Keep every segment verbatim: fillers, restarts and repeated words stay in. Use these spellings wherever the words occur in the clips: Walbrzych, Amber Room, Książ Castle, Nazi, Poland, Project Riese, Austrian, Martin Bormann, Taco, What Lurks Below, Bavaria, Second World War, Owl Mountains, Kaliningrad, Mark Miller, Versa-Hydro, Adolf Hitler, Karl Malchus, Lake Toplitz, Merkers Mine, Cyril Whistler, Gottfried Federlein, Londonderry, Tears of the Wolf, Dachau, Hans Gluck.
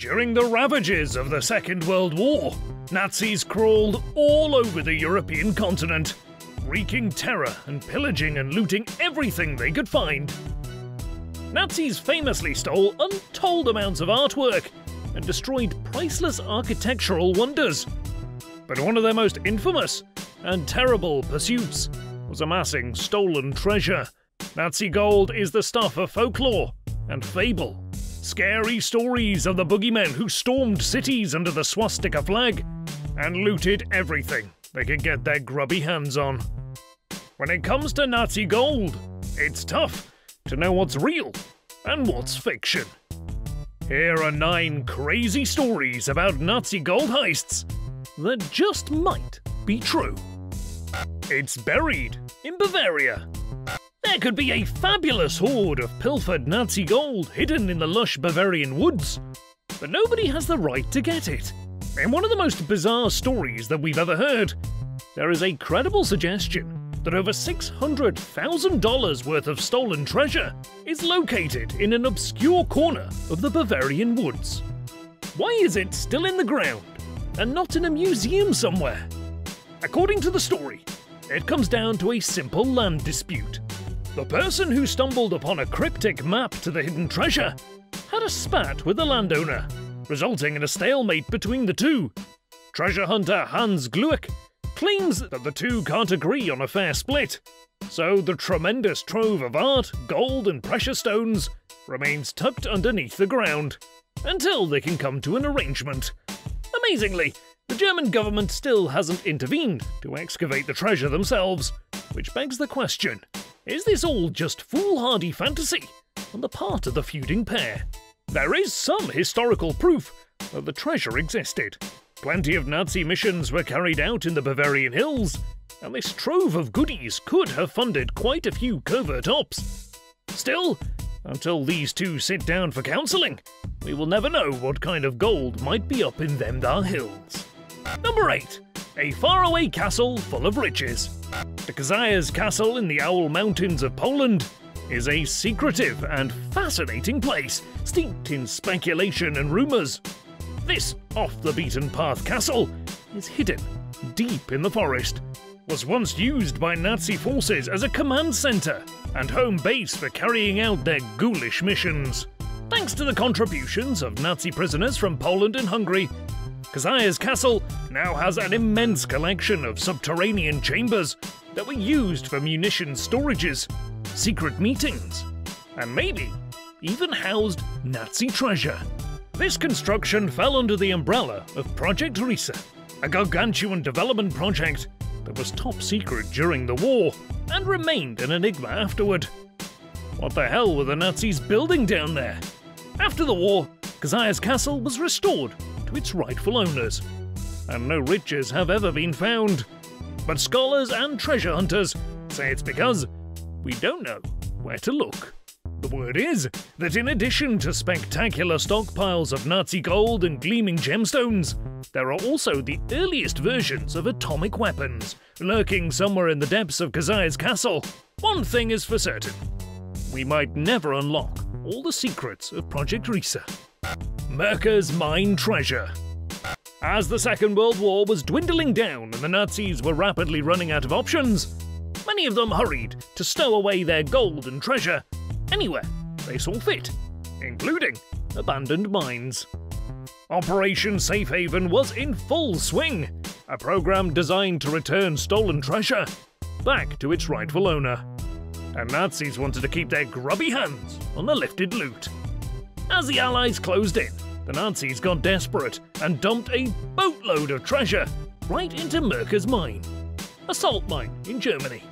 During the ravages of the Second World War, Nazis crawled all over the European continent, wreaking terror and pillaging and looting everything they could find. Nazis famously stole untold amounts of artwork and destroyed priceless architectural wonders. But one of their most infamous and terrible pursuits was amassing stolen treasure. Nazi gold is the stuff of folklore and fable. Scary stories of the boogeymen who stormed cities under the swastika flag and looted everything they could get their grubby hands on. When it comes to Nazi gold, it's tough to know what's real and what's fiction. Here are nine crazy stories about Nazi gold heists that just might be true. It's buried in Bavaria. There could be a fabulous hoard of pilfered Nazi gold hidden in the lush Bavarian woods, but nobody has the right to get it. In one of the most bizarre stories that we've ever heard, there is a credible suggestion that over six hundred thousand dollars worth of stolen treasure is located in an obscure corner of the Bavarian woods. Why is it still in the ground and not in a museum somewhere? According to the story, it comes down to a simple land dispute. The person who stumbled upon a cryptic map to the hidden treasure had a spat with the landowner, resulting in a stalemate between the two. Treasure hunter Hans Gluck claims that the two can't agree on a fair split, so the tremendous trove of art, gold and precious stones remains tucked underneath the ground until they can come to an arrangement. Amazingly, the German government still hasn't intervened to excavate the treasure themselves, which begs the question, is this all just foolhardy fantasy on the part of the feuding pair? There is some historical proof that the treasure existed. Plenty of Nazi missions were carried out in the Bavarian hills, and this trove of goodies could have funded quite a few covert ops. Still, until these two sit down for counselling, we will never know what kind of gold might be up in them thar hills. Number eight. A faraway castle full of riches. The Książ Castle in the Owl Mountains of Poland is a secretive and fascinating place, steeped in speculation and rumours. This off-the-beaten-path castle is hidden deep in the forest, was once used by Nazi forces as a command centre and home base for carrying out their ghoulish missions. Thanks to the contributions of Nazi prisoners from Poland and Hungary, Książ Castle now has an immense collection of subterranean chambers that were used for munitions storages, secret meetings, and maybe even housed Nazi treasure. This construction fell under the umbrella of Project Riese, a gargantuan development project that was top secret during the war and remained an enigma afterward. What the hell were the Nazis building down there? After the war, Książ Castle was restored to its rightful owners, and no riches have ever been found. But scholars and treasure hunters say it's because we don't know where to look. The word is that in addition to spectacular stockpiles of Nazi gold and gleaming gemstones, there are also the earliest versions of atomic weapons lurking somewhere in the depths of Książ Castle. One thing is for certain, we might never unlock all the secrets of Project Riese. Merkers Mine treasure. As the Second World War was dwindling down and the Nazis were rapidly running out of options, many of them hurried to stow away their gold and treasure anywhere they saw fit, including abandoned mines. Operation Safe Haven was in full swing, a program designed to return stolen treasure back to its rightful owner. And Nazis wanted to keep their grubby hands on the lifted loot. As the Allies closed in, the Nazis got desperate and dumped a boatload of treasure right into Merkers Mine, a salt mine in Germany.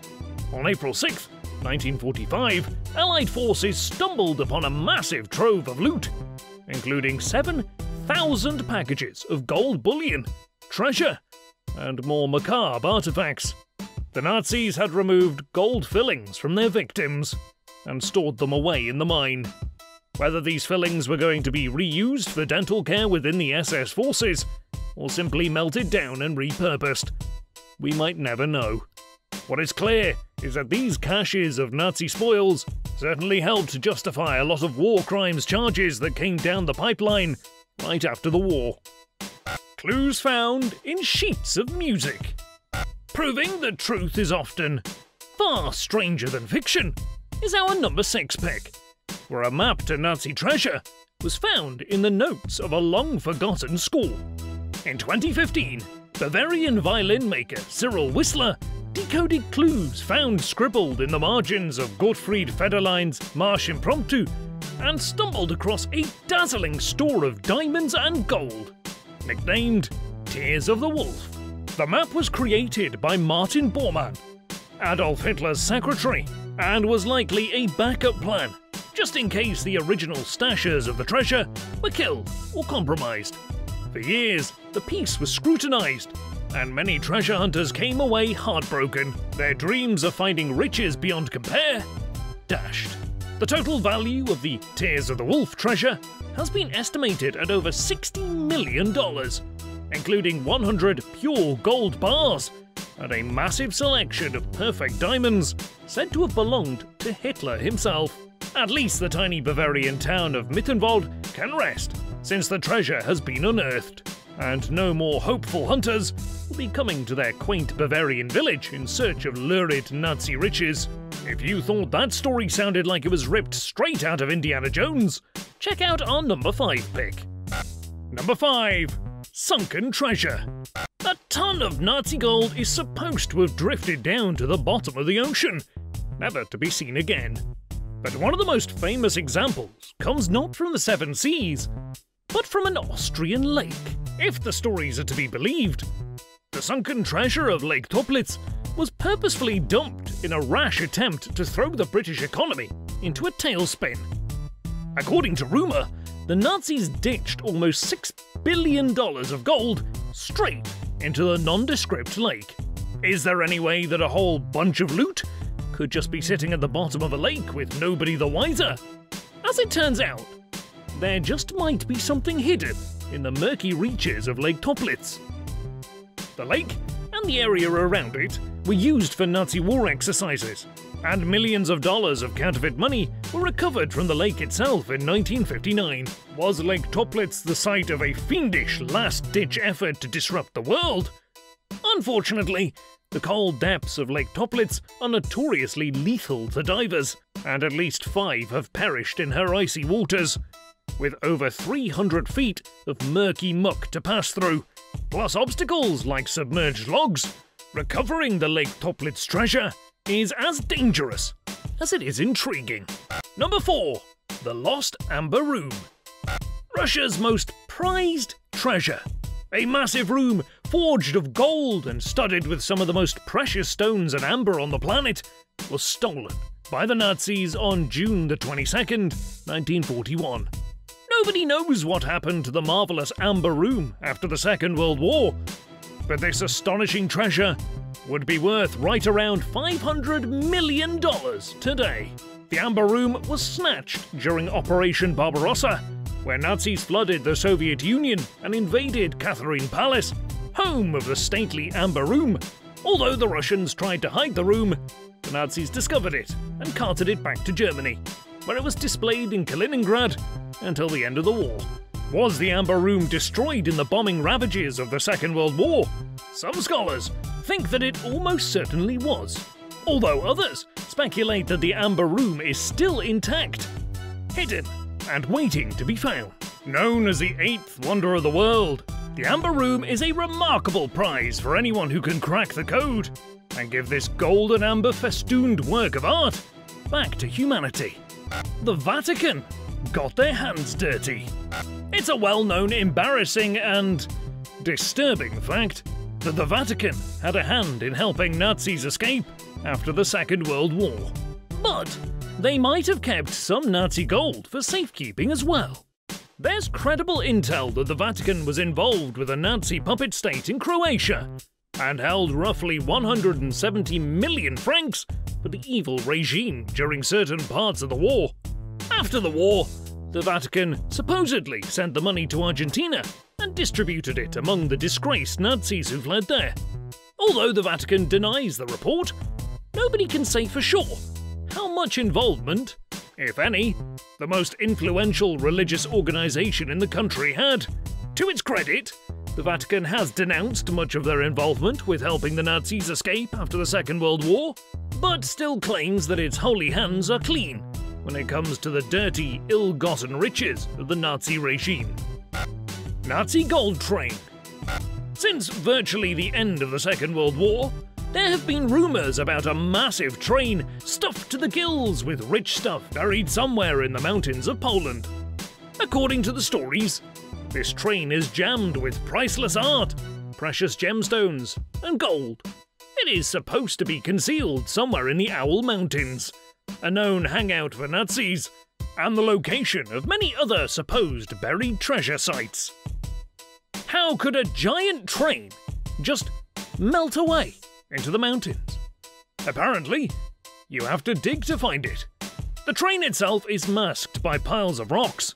On April sixth, nineteen forty-five, Allied forces stumbled upon a massive trove of loot, including seven thousand packages of gold bullion, treasure, and more macabre artifacts. The Nazis had removed gold fillings from their victims and stored them away in the mine. Whether these fillings were going to be reused for dental care within the S S forces, or simply melted down and repurposed, we might never know. What is clear is that these caches of Nazi spoils certainly helped justify a lot of war crimes charges that came down the pipeline right after the war. Clues found in sheets of music, proving the truth is often far stranger than fiction, is our number six pick, where a map to Nazi treasure was found in the notes of a long-forgotten school. In twenty fifteen, Bavarian violin maker Cyril Whistler decoded clues found scribbled in the margins of Gottfried Federlein's Marsch Impromptu and stumbled across a dazzling store of diamonds and gold, nicknamed Tears of the Wolf. The map was created by Martin Bormann, Adolf Hitler's secretary, and was likely a backup plan, just in case the original stashers of the treasure were killed or compromised. For years, the piece was scrutinized, and many treasure hunters came away heartbroken, their dreams of finding riches beyond compare dashed. The total value of the Tears of the Wolf treasure has been estimated at over sixty million dollars, including one hundred pure gold bars and a massive selection of perfect diamonds said to have belonged to Hitler himself. At least the tiny Bavarian town of Mittenwald can rest, since the treasure has been unearthed, and no more hopeful hunters will be coming to their quaint Bavarian village in search of lurid Nazi riches. If you thought that story sounded like it was ripped straight out of Indiana Jones, check out our number five pick. Number five, sunken treasure. A ton of Nazi gold is supposed to have drifted down to the bottom of the ocean, never to be seen again. But one of the most famous examples comes not from the seven seas, but from an Austrian lake. If the stories are to be believed, the sunken treasure of Lake Toplitz was purposefully dumped in a rash attempt to throw the British economy into a tailspin. According to rumour, the Nazis ditched almost six billion dollars of gold straight into the nondescript lake. Is there any way that a whole bunch of loot could just be sitting at the bottom of a lake with nobody the wiser? As it turns out, there just might be something hidden in the murky reaches of Lake Toplitz. The lake and the area around it were used for Nazi war exercises, and millions of dollars of counterfeit money were recovered from the lake itself in nineteen fifty-nine. Was Lake Toplitz the site of a fiendish last-ditch effort to disrupt the world? Unfortunately, the cold depths of Lake Toplitz are notoriously lethal to divers, and at least five have perished in her icy waters, with over three hundred feet of murky muck to pass through, plus obstacles like submerged logs. Recovering the Lake Toplitz treasure is as dangerous as it is intriguing. Number four, the lost Amber Room. Russia's most prized treasure. A massive room forged of gold and studded with some of the most precious stones and amber on the planet, was stolen by the Nazis on June the twenty-second, nineteen forty-one. Nobody knows what happened to the marvellous Amber Room after the Second World War, but this astonishing treasure would be worth right around five hundred million dollars today. The Amber Room was snatched during Operation Barbarossa, where Nazis flooded the Soviet Union and invaded Catherine Palace, home of the stately Amber Room. Although the Russians tried to hide the room, the Nazis discovered it and carted it back to Germany, where it was displayed in Kaliningrad until the end of the war. Was the Amber Room destroyed in the bombing ravages of the Second World War? Some scholars think that it almost certainly was, although others speculate that the Amber Room is still intact, hidden and waiting to be found. Known as the eighth wonder of the world, the Amber Room is a remarkable prize for anyone who can crack the code and give this golden amber festooned work of art back to humanity. The Vatican got their hands dirty. It's a well-known, embarrassing and disturbing fact that the Vatican had a hand in helping Nazis escape after the Second World War. But they might have kept some Nazi gold for safekeeping as well. There's credible intel that the Vatican was involved with a Nazi puppet state in Croatia and held roughly one hundred seventy million francs for the evil regime during certain parts of the war. After the war, the Vatican supposedly sent the money to Argentina and distributed it among the disgraced Nazis who fled there. Although the Vatican denies the report, nobody can say for sure how much involvement if any, the most influential religious organisation in the country had, to its credit, the Vatican has denounced much of their involvement with helping the Nazis escape after the Second World War, but still claims that its holy hands are clean when it comes to the dirty, ill-gotten riches of the Nazi regime. Nazi Gold Train. Since virtually the end of the Second World War, there have been rumours about a massive train stuffed to the gills with rich stuff buried somewhere in the mountains of Poland. According to the stories, this train is jammed with priceless art, precious gemstones, and gold. It is supposed to be concealed somewhere in the Owl Mountains, a known hangout for Nazis, and the location of many other supposed buried treasure sites. How could a giant train just melt away into the mountains? Apparently, you have to dig to find it. The train itself is masked by piles of rocks,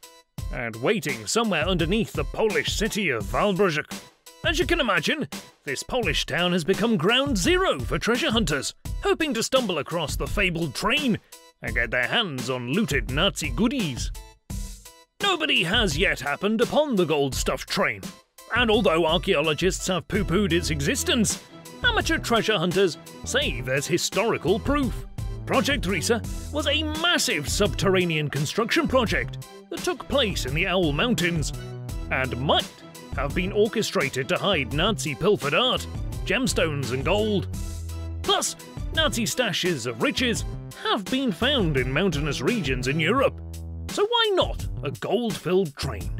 and waiting somewhere underneath the Polish city of Walbrzych. As you can imagine, this Polish town has become ground zero for treasure hunters, hoping to stumble across the fabled train and get their hands on looted Nazi goodies. Nobody has yet happened upon the gold-stuffed train, and although archaeologists have poo-pooed its existence, amateur treasure hunters say there's historical proof. Project Riese was a massive subterranean construction project that took place in the Owl Mountains and might have been orchestrated to hide Nazi pilfered art, gemstones and gold. Plus, Nazi stashes of riches have been found in mountainous regions in Europe, so why not a gold-filled train?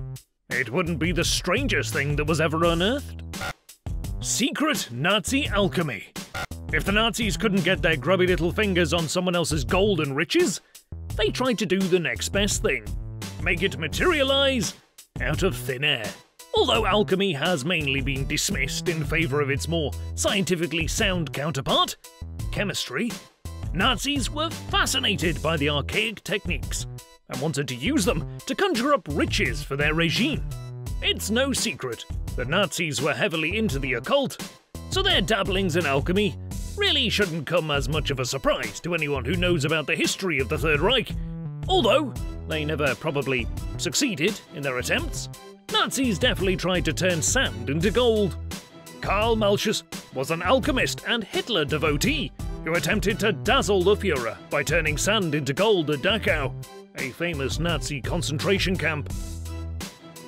It wouldn't be the strangest thing that was ever unearthed. Secret Nazi alchemy. If the Nazis couldn't get their grubby little fingers on someone else's gold and riches, they tried to do the next best thing, make it materialise out of thin air. Although alchemy has mainly been dismissed in favour of its more scientifically sound counterpart, chemistry, Nazis were fascinated by the archaic techniques and wanted to use them to conjure up riches for their regime. It's no secret that Nazis were heavily into the occult, so their dabblings in alchemy really shouldn't come as much of a surprise to anyone who knows about the history of the Third Reich. Although they never probably succeeded in their attempts, Nazis definitely tried to turn sand into gold. Karl Malchus was an alchemist and Hitler devotee who attempted to dazzle the Führer by turning sand into gold at Dachau, a famous Nazi concentration camp.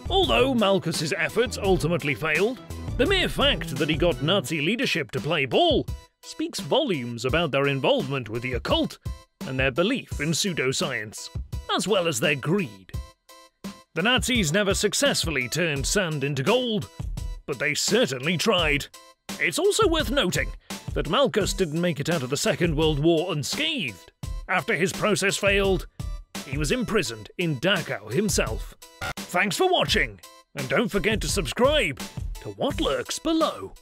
Although Malchus's efforts ultimately failed, the mere fact that he got Nazi leadership to play ball speaks volumes about their involvement with the occult and their belief in pseudoscience, as well as their greed. The Nazis never successfully turned sand into gold, but they certainly tried. It's also worth noting that Malchus didn't make it out of the Second World War unscathed. After his process failed, he was imprisoned in Dachau himself. Thanks for watching, and don't forget to subscribe to What Lurks Below.